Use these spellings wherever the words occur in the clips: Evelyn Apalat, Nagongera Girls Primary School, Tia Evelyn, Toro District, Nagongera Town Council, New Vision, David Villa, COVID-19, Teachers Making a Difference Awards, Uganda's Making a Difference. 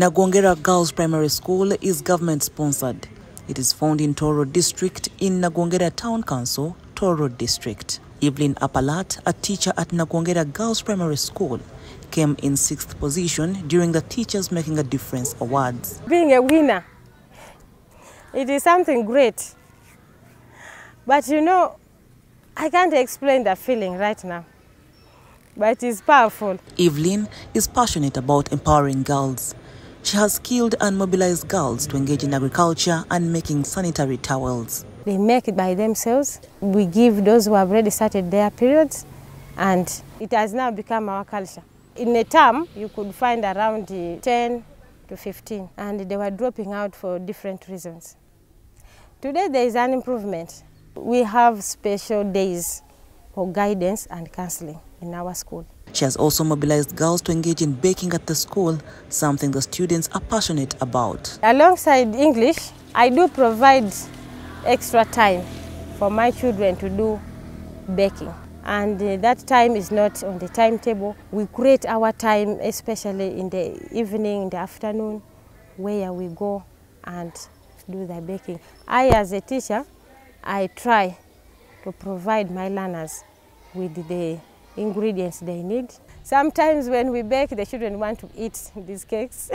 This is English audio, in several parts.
Nagongera Girls Primary School is government-sponsored. It is found in Toro District in Nagongera Town Council, Toro District. Evelyn Apalat, a teacher at Nagongera Girls Primary School, came in 6th position during the Teachers Making a Difference Awards. Being a winner, it is something great. But you know, I can't explain the feeling right now. But it's powerful. Evelyn is passionate about empowering girls. She has skilled and mobilized girls to engage in agriculture and making sanitary towels. They make it by themselves. We give those who have already started their periods, and it has now become our culture. In a term, you could find around 10 to 15, and they were dropping out for different reasons. Today there is an improvement. We have special days for guidance and counseling in our school. She has also mobilized girls to engage in baking at the school, something the students are passionate about. Alongside English, I do provide extra time for my children to do baking. And that time is not on the timetable. We create our time, especially in the evening, in the afternoon, where we go and do the baking. I, as a teacher, I try to provide my learners with the ingredients they need. Sometimes when we bake, the children want to eat these cakes.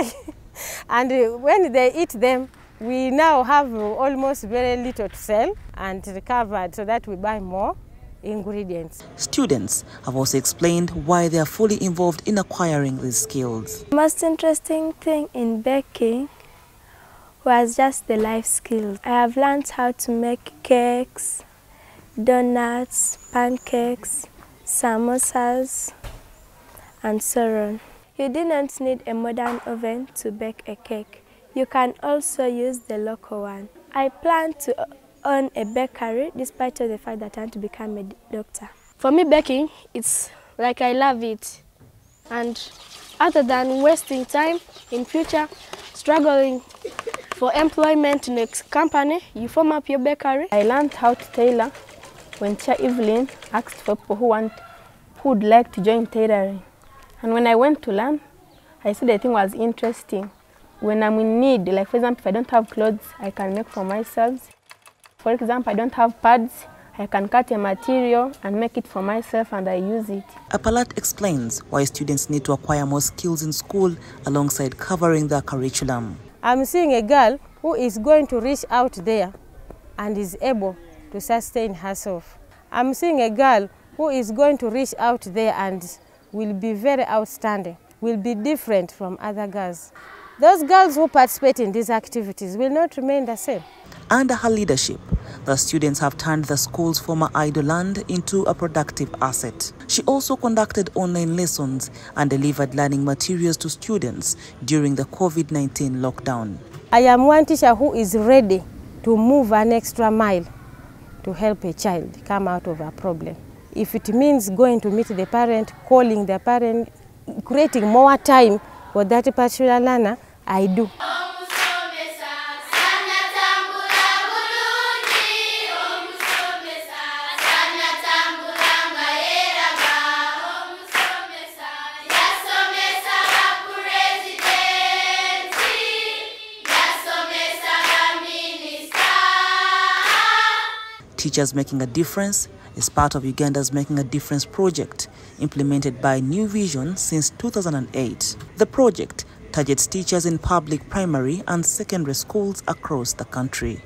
And when they eat them, we now have almost very little to sell and recover, so that we buy more ingredients. Students have also explained why they are fully involved in acquiring these skills. The most interesting thing in baking was just the life skills. I have learned how to make cakes, donuts, pancakes, samosas, and so on. You do not need a modern oven to bake a cake. You can also use the local one. I plan to own a bakery despite the fact that I want to become a doctor. For me, baking, it's like I love it. And other than wasting time in future, struggling for employment in a company, you form up your bakery. I learned how to tailor when Tia Evelyn asked for people who would like to join tailoring. And when I went to learn, I said the thing was interesting. When I'm in need, like for example, if I don't have clothes, I can make for myself. For example, I don't have pads, I can cut a material and make it for myself and I use it. Apalat explains why students need to acquire more skills in school alongside covering their curriculum. I'm seeing a girl who is going to reach out there and is able to sustain herself. I'm seeing a girl who is going to reach out there and will be very outstanding, will be different from other girls. Those girls who participate in these activities will not remain the same. Under her leadership, the students have turned the school's former idle land into a productive asset. She also conducted online lessons and delivered learning materials to students during the COVID-19 lockdown. I am one teacher who is ready to move an extra mile to help a child come out of a problem. If it means going to meet the parent, calling the parent, creating more time for that particular learner, I do. Teachers Making a Difference is part of Uganda's Making a Difference project, implemented by New Vision since 2008. The project targets teachers in public primary and secondary schools across the country.